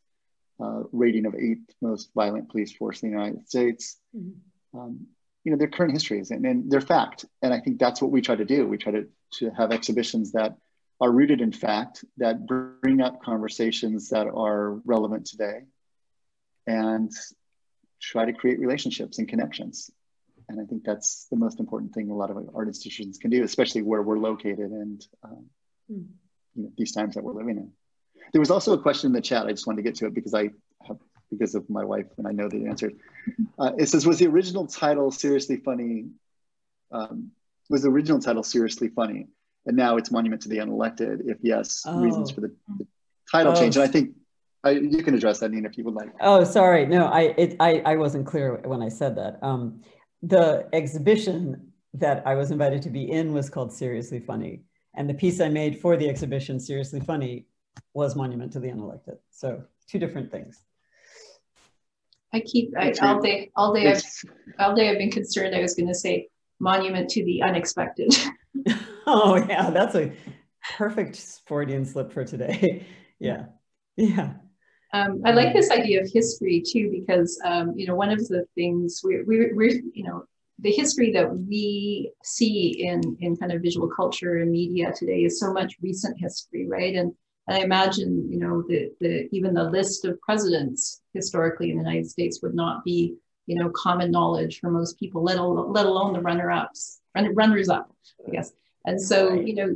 rating of 8th most violent police force in the United States. Mm-hmm. You know, their current histories and their fact. And I think that's what we try to do. We try to have exhibitions that are rooted in fact, that bring up conversations that are relevant today, and try to create relationships and connections. And I think that's the most important thing a lot of art institutions can do, especially where we're located and you know, these times that we're living in. There was also a question in the chat. I just wanted to get to it because I have, because of my wife, and I know the answer. It says, was the original title Seriously Funny? Was the original title Seriously Funny? And now it's Monument to the Unelected. If yes, reasons for the title change. And I think you can address that, Nina, if you would like. Oh, sorry. No, I wasn't clear when I said that. The exhibition that I was invited to be in was called Seriously Funny. And the piece I made for the exhibition, Seriously Funny, was Monument to the Unelected. So two different things. All day I've been concerned I was going to say Monument to the Unexpected. Oh yeah, that's a perfect Freudian slip for today. Yeah, yeah. I like this idea of history too, because you know, one of the things we're you know, the history that we see in kind of visual culture and media today is so much recent history, right? And I imagine, you know, even the list of presidents historically in the United States would not be, you know, common knowledge for most people, let alone the runners up, I guess. And so, you know,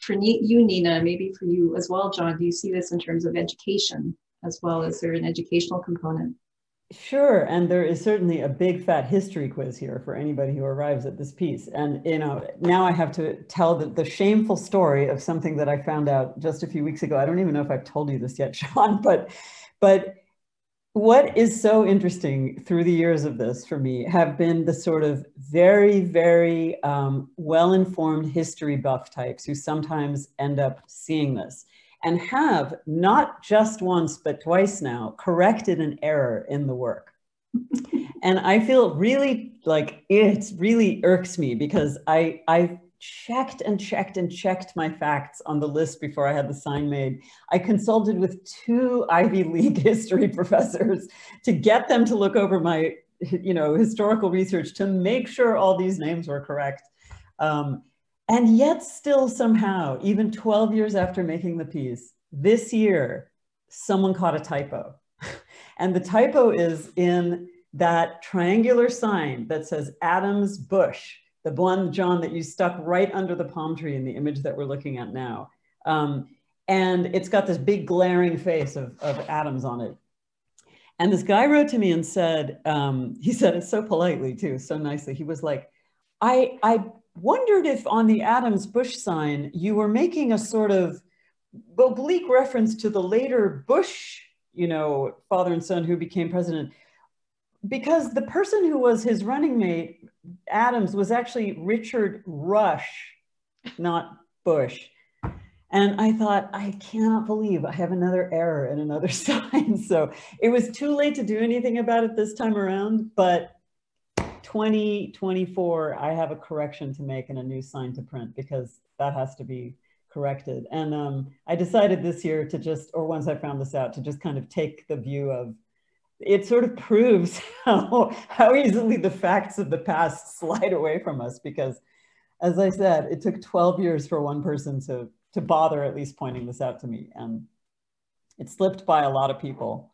for you, Nina, maybe for you as well, John, do you see this in terms of education as well? Is there an educational component? Sure, and there is certainly a big fat history quiz here for anybody who arrives at this piece. And, you know, now I have to tell the shameful story of something that I found out just a few weeks ago. I don't even know if I've told you this yet, Sean, but what is so interesting through the years of this for me have been the sort of very, very well-informed history buff types who sometimes end up seeing this and have not just once, but twice now, corrected an error in the work. And I feel really like it really irks me because I checked and checked and checked my facts on the list before I had the sign made. I consulted with two Ivy League history professors to get them to look over my, you know, historical research to make sure all these names were correct. And yet still somehow, even 12 years after making the piece, this year, someone caught a typo. And the typo is in that triangular sign that says Adams Bush, the one, John, that you stuck right under the palm tree in the image that we're looking at now. And it's got this big glaring face of Adams on it. And this guy wrote to me and said, he said it so politely too, so nicely. He was like, I wondered if on the Adams Bush sign, you were making a sort of oblique reference to the later Bush, you know, father and son who became president, because the person who was his running mate, Adams, was actually Richard Rush, not Bush. And I thought, I cannot believe I have another error and another sign. So it was too late to do anything about it this time around, but 2024, I have a correction to make and a new sign to print because that has to be corrected. And I decided this year to just, or once I found this out, to just kind of take the view of, it sort of proves how easily the facts of the past slide away from us, because as I said, it took 12 years for one person to bother at least pointing this out to me. And it slipped by a lot of people.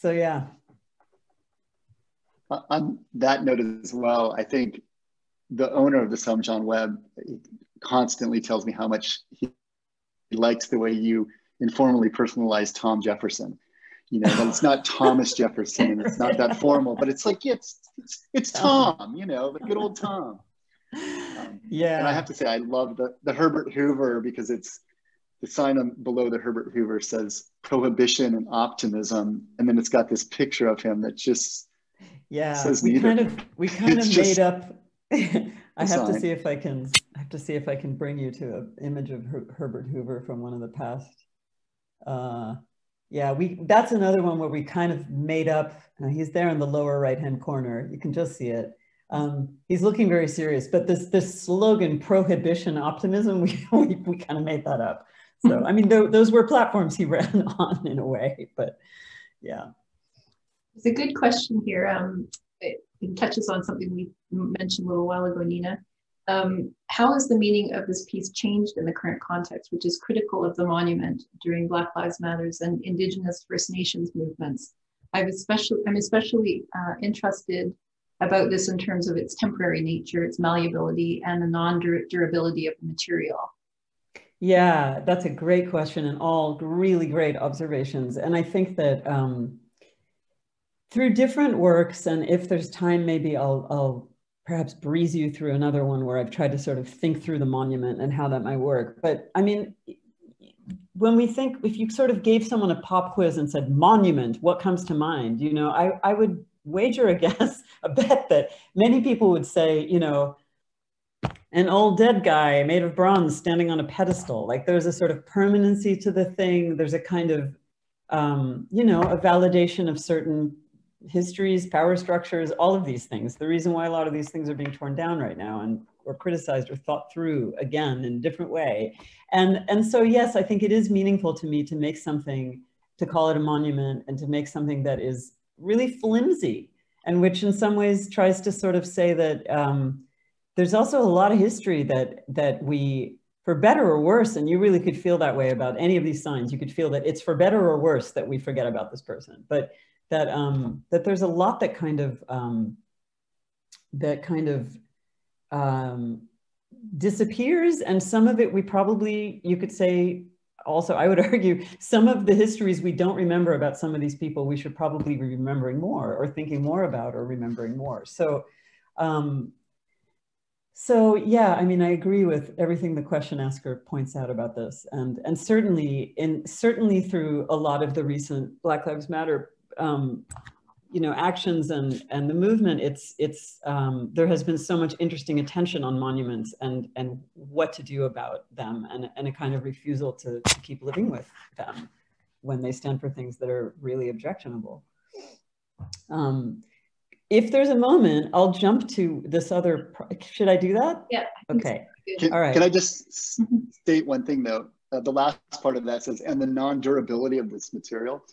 So yeah. On that note as well, I think the owner of the Sum, John Webb, constantly tells me how much he likes the way you informally personalize Tom Jefferson. You know, it's not Thomas Jefferson, and it's not that formal, but it's like, yeah, it's Tom, you know, the good old Tom. Yeah. And I have to say, I love the Herbert Hoover, because it's the sign on, below the Herbert Hoover says prohibition and optimism. And then it's got this picture of him that just says neither. We kind of made up. I have to see if I can bring you to an image of Herbert Hoover from one of the past. Yeah, that's another one where we kind of made up, he's there in the lower right-hand corner, you can just see it. He's looking very serious, but this slogan, prohibition optimism, we kind of made that up. So, I mean, those were platforms he ran on in a way, but yeah. It's a good question here. It touches on something we mentioned a little while ago, Nina. How has the meaning of this piece changed in the current context, which is critical of the monument during Black Lives Matters and Indigenous First Nations movements? I'm especially interested about this in terms of its temporary nature, its malleability, and the non-durability of the material. Yeah, that's a great question and all really great observations. And I think that through different works, and if there's time, maybe I'll perhaps breeze you through another one where I've tried to sort of think through the monument and how that might work. But I mean, when we think, if you sort of gave someone a pop quiz and said, monument, what comes to mind? You know, I would wager a guess, a bet that many people would say, you know, an old dead guy made of bronze standing on a pedestal. Like there's a sort of permanency to the thing. There's a kind of, you know, a validation of certain histories, power structures, all of these things. The reason why a lot of these things are being torn down right now and or criticized or thought through again in a different way. And so, yes, I think it is meaningful to me to make something, to call it a monument and to make something that is really flimsy and which in some ways tries to sort of say that there's also a lot of history that we, for better or worse, and you really could feel that way about any of these signs, you could feel that it's for better or worse that we forget about this person. But that there's a lot that kind of disappears, and some of it we probably, you could say, also I would argue, some of the histories we don't remember about some of these people we should probably be remembering more or thinking more about or remembering more. So yeah, I mean, I agree with everything the question asker points out about this, and certainly through a lot of the recent Black Lives Matter you know, actions and the movement, there has been so much interesting attention on monuments and what to do about them, and a kind of refusal to keep living with them when they stand for things that are really objectionable. If there's a moment, I'll jump to this other, should I do that? Yeah. Okay. All right. Can I just state one thing though? The last part of that says, and the non-durability of this material.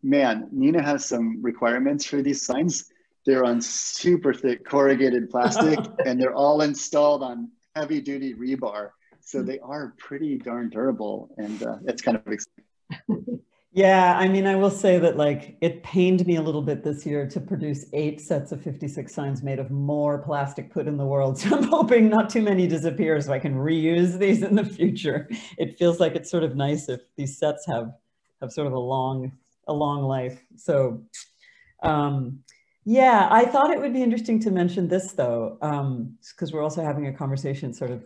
Man, Nina has some requirements for these signs. They're on super thick corrugated plastic and they're all installed on heavy duty rebar. So they are pretty darn durable, and it's kind of exciting. Yeah, I mean, I will say that like it pained me a little bit this year to produce 8 sets of 56 signs made of more plastic put in the world. So I'm hoping not too many disappear so I can reuse these in the future. It feels like it's sort of nice if these sets have sort of a long life. So yeah, I thought it would be interesting to mention this though, because we're also having a conversation sort of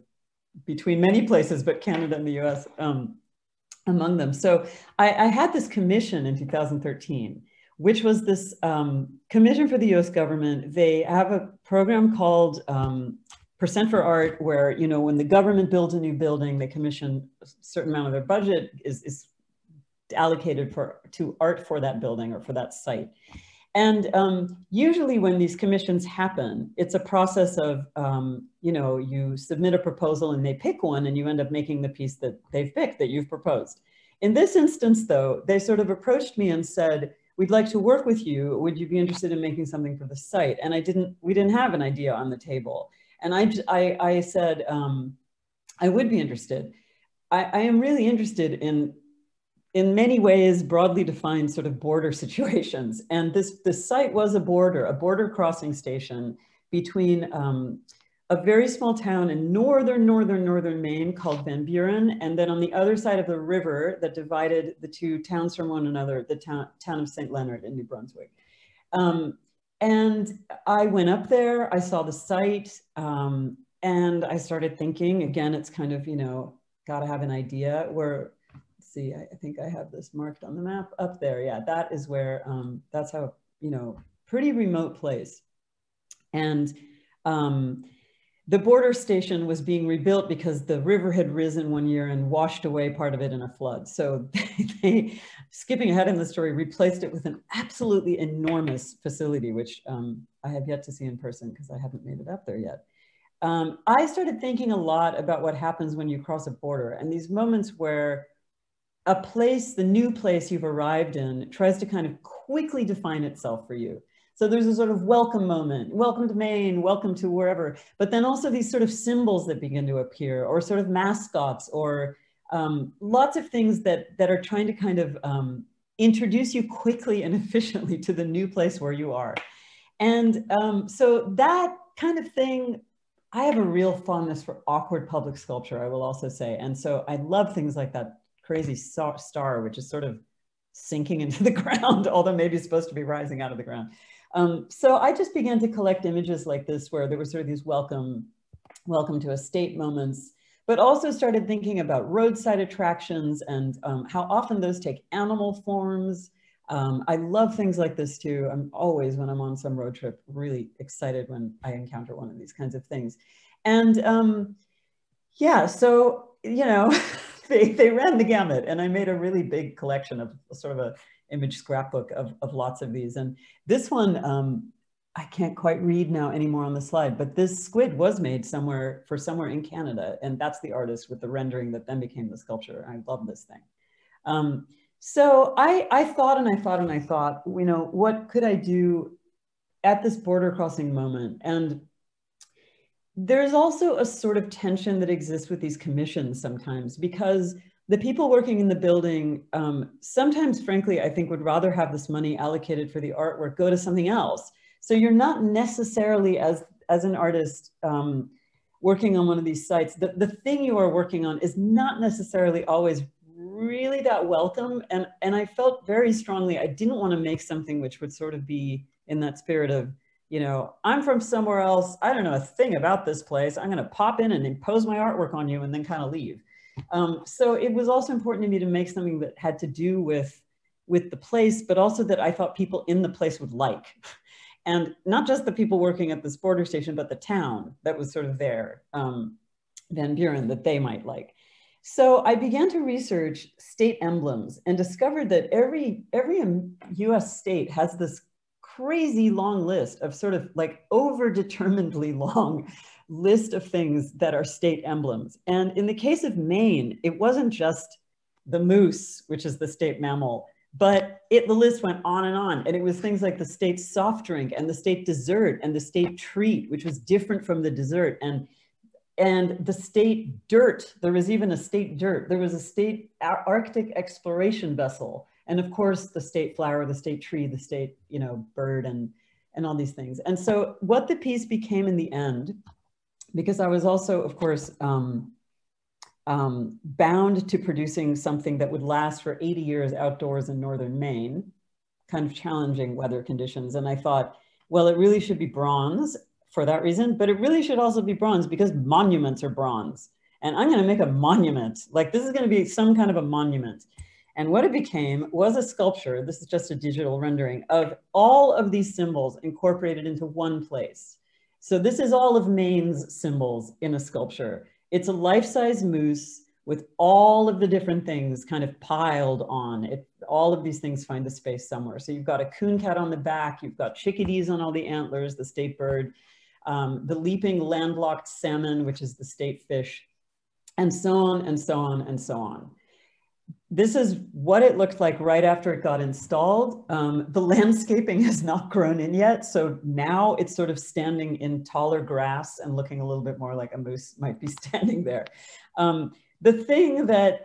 between many places, but Canada and the US among them. So I had this commission in 2013, which was this commission for the US government. They have a program called percent for art, where, you know, when the government builds a new building, they commission a certain amount of their budget is allocated to art for that building or for that site. And usually when these commissions happen, it's a process of, you know, you submit a proposal and they pick one and you end up making the piece that they've picked that you've proposed. In this instance, though, they sort of approached me and said, we'd like to work with you. Would you be interested in making something for the site? And we didn't have an idea on the table. And I said, I would be interested. I am really interested in many ways, broadly defined sort of border situations. And this site was a border crossing station between a very small town in northern Maine called Van Buren. And then on the other side of the river that divided the two towns from one another, the town of St. Leonard in New Brunswick. And I went up there, I saw the site, and I started thinking, again, it's kind of, you know, gotta have an idea where, see, I think I have this marked on the map up there. Yeah, that is where, that's how, you know, pretty remote place. And the border station was being rebuilt because the river had risen one year and washed away part of it in a flood. So they, skipping ahead in the story, replaced it with an absolutely enormous facility, which I have yet to see in person because I haven't made it up there yet. I started thinking a lot about what happens when you cross a border and these moments where a place, the new place you've arrived in, tries to kind of quickly define itself for you. So there's a sort of welcome moment, welcome to Maine, welcome to wherever, but then also these sort of symbols that begin to appear or sort of mascots or lots of things that are trying to kind of introduce you quickly and efficiently to the new place where you are. And so that kind of thing, I have a real fondness for awkward public sculpture, I will also say. And so I love things like that crazy star, which is sort of sinking into the ground, although maybe it's supposed to be rising out of the ground. So I just began to collect images like this, where there were sort of these welcome to estate moments, but also started thinking about roadside attractions and how often those take animal forms. I love things like this too. I'm always, when I'm on some road trip, really excited when I encounter one of these kinds of things. And yeah, so, you know, They ran the gamut, and I made a really big collection of sort of a image scrapbook of lots of these. And this one, I can't quite read now anymore on the slide, but this squid was made somewhere in Canada, and that's the artist with the rendering that then became the sculpture. I love this thing. So I thought and I thought and I thought, you know, what could I do at this border crossing moment? And there's also a sort of tension that exists with these commissions sometimes, because the people working in the building sometimes, frankly, I think would rather have this money allocated for the artwork go to something else. So you're not necessarily, as an artist working on one of these sites, the thing you are working on is not necessarily always really that welcome. And I felt very strongly I didn't want to make something which would sort of be in that spirit of, you know, I'm from somewhere else, I don't know a thing about this place, I'm gonna pop in and impose my artwork on you and then kind of leave. So it was also important to me to make something that had to do with the place, but also that I thought people in the place would like. And not just the people working at this border station, but the town that was sort of there, Van Buren, that they might like. So I began to research state emblems and discovered that every US state has this crazy long list of sort of like overdeterminedly long list of things that are state emblems. And in the case of Maine, it wasn't just the moose, which is the state mammal, but the list went on. And it was things like the state soft drink and the state dessert and the state treat, which was different from the dessert, and the state dirt. There was even a state dirt. There was a state Arctic exploration vessel. And of course, the state flower, the state tree, the state, you know, bird, and all these things. And so what the piece became in the end, because I was also, of course, bound to producing something that would last for 80 years outdoors in northern Maine, kind of challenging weather conditions. And I thought, well, it really should be bronze for that reason, but it really should also be bronze because monuments are bronze. And I'm going to make a monument. Like, this is going to be some kind of a monument. And what it became was a sculpture, this is just a digital rendering, of all of these symbols incorporated into one place. So this is all of Maine's symbols in a sculpture. It's a life-size moose with all of the different things kind of piled on it. All of these things find a space somewhere. So you've got a coon cat on the back, you've got chickadees on all the antlers, the state bird, the leaping landlocked salmon, which is the state fish, and so on and so on and so on. This is what it looked like right after it got installed. The landscaping has not grown in yet, so now it's sort of standing in taller grass and looking a little bit more like a moose might be standing there. The thing that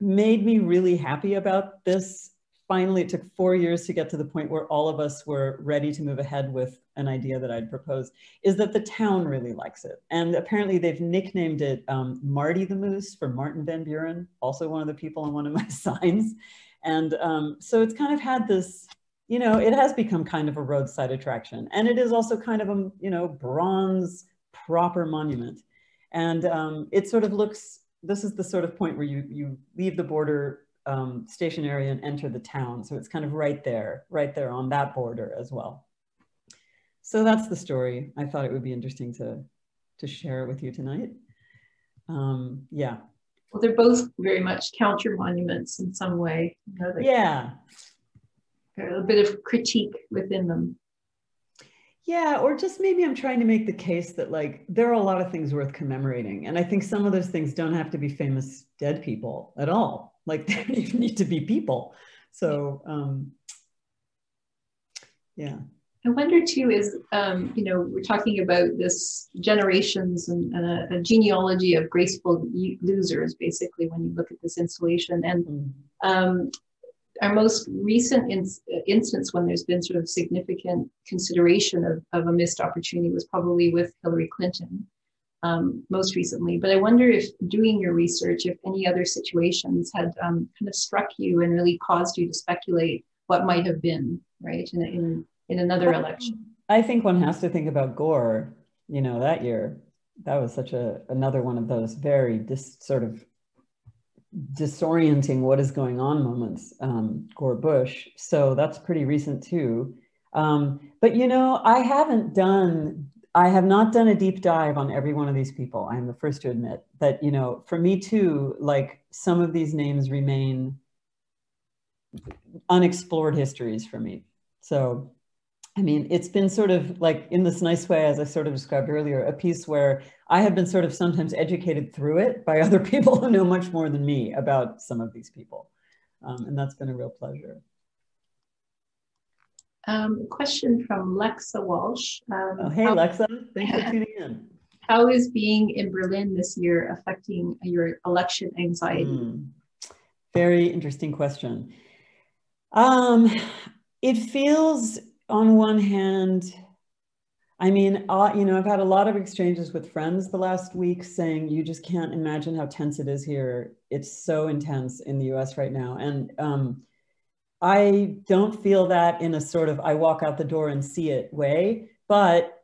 made me really happy about this, finally it took 4 years to get to the point where all of us were ready to move ahead with an idea that I'd proposed, is that the town really likes it. And apparently they've nicknamed it Marty the Moose for Martin Van Buren, also one of the people on one of my signs. And so it's kind of had this, you know, it has become kind of a roadside attraction. And it is also kind of a, you know, bronze proper monument. And it sort of looks, this is the sort of point where you leave the border station area and enter the town. So it's kind of right there on that border as well. So that's the story. I thought it would be interesting to share with you tonight. Yeah. Well, they're both very much counter monuments in some way. You know, yeah. A bit of critique within them. Yeah, or just maybe I'm trying to make the case that like there are a lot of things worth commemorating. And I think some of those things don't have to be famous dead people at all. Like they don't even need to be people. So yeah. I wonder too is, you know, we're talking about this generations and a genealogy of graceful losers, basically, when you look at this installation. And our most recent instance when there's been sort of significant consideration of a missed opportunity was probably with Hillary Clinton, most recently. But I wonder if doing your research, if any other situations had kind of struck you and really caused you to speculate what might have been, right, in another election. I think one has to think about Gore, you know, that year. That was such another one of those very sort of disorienting what is going on moments, Gore Bush. So that's pretty recent too. But you know, I have not done a deep dive on every one of these people. I'm the first to admit that, you know, for me too, like some of these names remain unexplored histories for me. So, I mean, it's been sort of like in this nice way, as I sort of described earlier, a piece where I have been sort of sometimes educated through it by other people who know much more than me about some of these people. And that's been a real pleasure. Question from Lexa Walsh. Oh, hey, Lexa, thanks for tuning in. How is being in Berlin this year affecting your election anxiety? Very interesting question. It feels, on one hand, I mean, you know, I've had a lot of exchanges with friends the last week saying, you just can't imagine how tense it is here. It's so intense in the US right now. And I don't feel that in a sort of, I walk out the door and see it way. But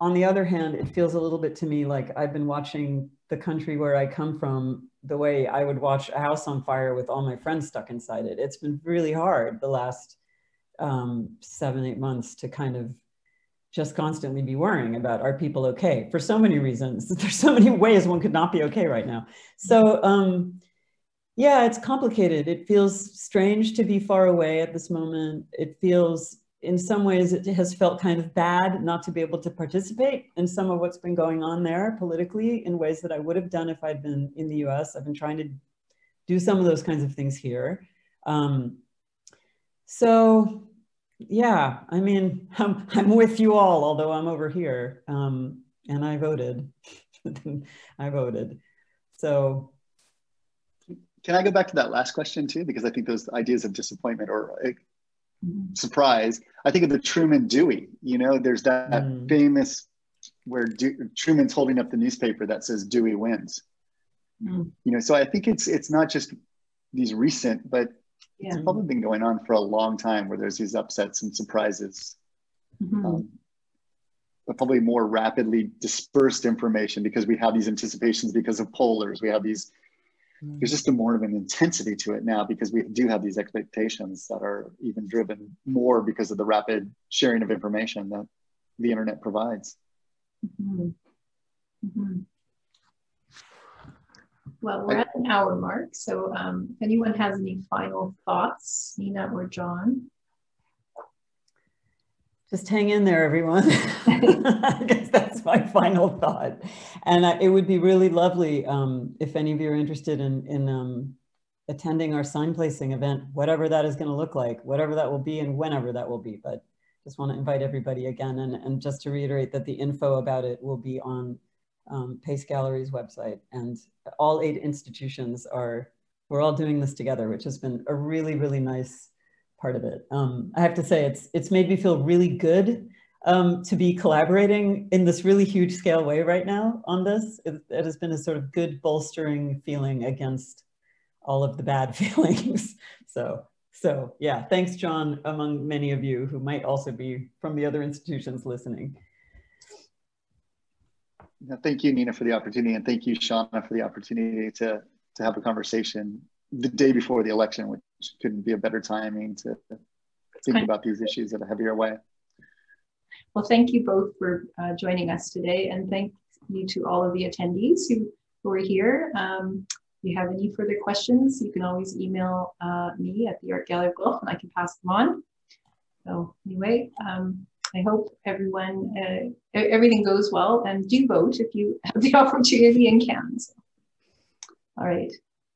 on the other hand, it feels a little bit to me like I've been watching the country where I come from the way I would watch a house on fire with all my friends stuck inside it. It's been really hard the last 7-8 months to kind of just constantly be worrying about, are people okay? For so many reasons, there's so many ways one could not be okay right now. So yeah, it's complicated. It feels strange to be far away at this moment. It feels, in some ways, it has felt kind of bad not to be able to participate in some of what's been going on there politically in ways that I would have done if I'd been in the US. I've been trying to do some of those kinds of things here. So, yeah, I mean, I'm with you all, although I'm over here, and I voted. I voted. So, can I go back to that last question too? Because I think those ideas of disappointment or surprise, I think of the Truman Dewey, you know, there's that famous where Truman's holding up the newspaper that says Dewey wins. You know, so I think it's not just these recent, but it's probably been going on for a long time where there's these upsets and surprises, but probably more rapidly dispersed information because we have these anticipations because of pollers. We have these, there's just a more of an intensity to it now because we do have these expectations that are even driven more because of the rapid sharing of information that the internet provides. Mm-hmm. Mm-hmm. Well, we're at an hour mark, so if anyone has any final thoughts, Nina or John. Just hang in there, everyone. I guess that's my final thought. And it would be really lovely if any of you are interested in attending our sign placing event, whatever that is going to look like, whatever that will be and whenever that will be. But just want to invite everybody again. And just to reiterate that the info about it will be on Pace Gallery's website, and all 8 institutions are, we're all doing this together, which has been a really, really nice part of it. I have to say it's made me feel really good to be collaborating in this really huge scale way right now on this. It has been a sort of good bolstering feeling against all of the bad feelings. So yeah, thanks, John, among many of you who might also be from the other institutions listening. Thank you, Nina, for the opportunity, and thank you, Shauna, for the opportunity to have a conversation the day before the election, which couldn't be a better timing to think about these issues in a heavier way. Well, thank you both for joining us today, and thank you to all of the attendees who were here. If you have any further questions, you can always email me at the Art Gallery of Guelph, and I can pass them on. So anyway, I hope everyone, everything goes well, and do vote if you have the opportunity and can. So. All right,